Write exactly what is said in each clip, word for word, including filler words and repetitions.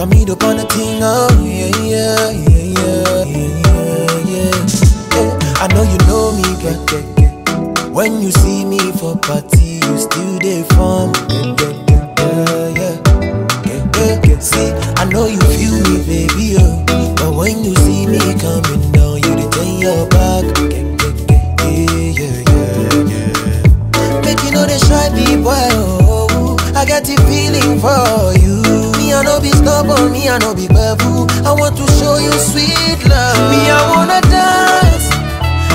Come meet up on the thing, oh yeah, yeah, yeah, yeah, yeah, yeah. Hey, I know you know me, get, get, get. When you see me for party, you still there for me, get, get, get, yeah, get, get, get. See, I know you feel me, baby, oh, but when you see me coming down, you dey turn your back, get, get, get, yeah, yeah, yeah. Make you know they try me, boy, oh, I got the feeling for you. I no be stubborn, me I no be babu. I want to show you sweet love. Me I wanna dance,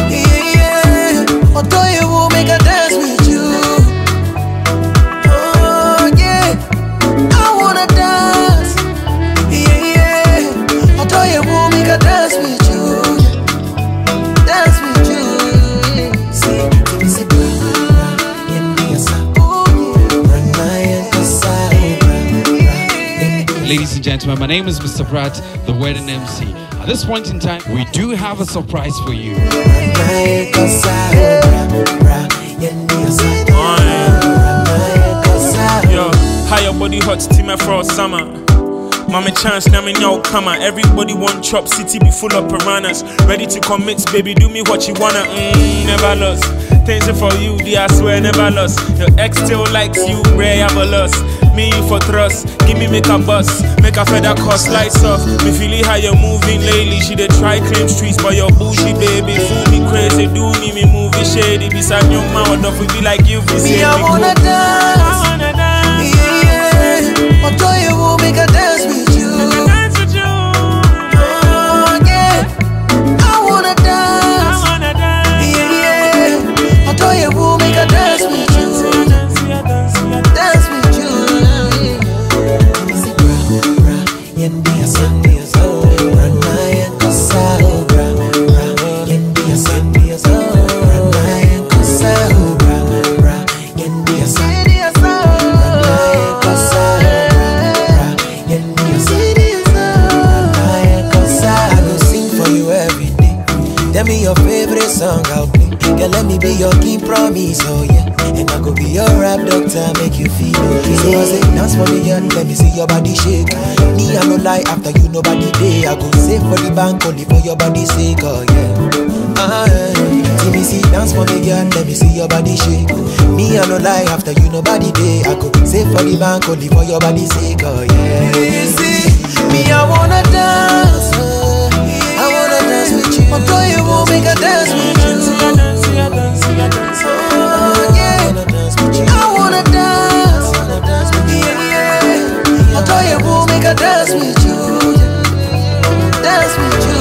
yeah. Although you will make a dance with you, oh yeah. I wanna dance, yeah. Although you will make a dance with you, dance with you. See, me see, ladies and gentlemen, my name is Mister Pratt, the wedding M C. At this point in time, we do have a surprise for you. Yo, how your body hot, team for summer. Mama chance, now me no comer. Everybody want chop, city be full of piranhas. Ready to commit, baby, do me what you wanna. Mm, never lost. Tension for you, dear, I swear never lost. Your ex still likes you, rare ever lost. Me for thrust, give me make a bus, make a feather cost, lights off. Me feeling how you're moving lately. She dey try claim streets, but your bougie baby fool me crazy, do me me movie shady. Beside your mouth, don't we be like you, we say me I wanna dance. Although you will make a dance with you, oh yeah. I wanna dance, yeah. Although you will make a dance with you, dance with you. Your favorite song I'll play. Girl, let me be your key promise, oh yeah. And I go be your rap doctor, make you feel okay. So I say, dance for me, and let me see your body shake. Me, I no lie, after you, nobody day. I go save for the bank, only for your body's sake, oh yeah. Ah, yeah. See me, see, dance for me, girl, let me see your body shake. Me, I no lie, after you, nobody day. I go save for the bank, only for your body's sake, oh yeah. You see, me, I wanna dance, I wanna dance with you. Although you won't make a dance with you, oh yeah. I wanna dance, yeah. Although you won't make a dance with you, dance with you.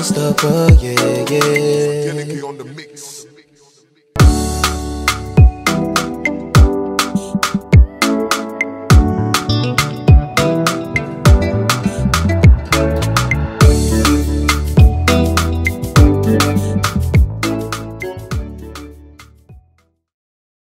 Stop, oh yeah, yeah.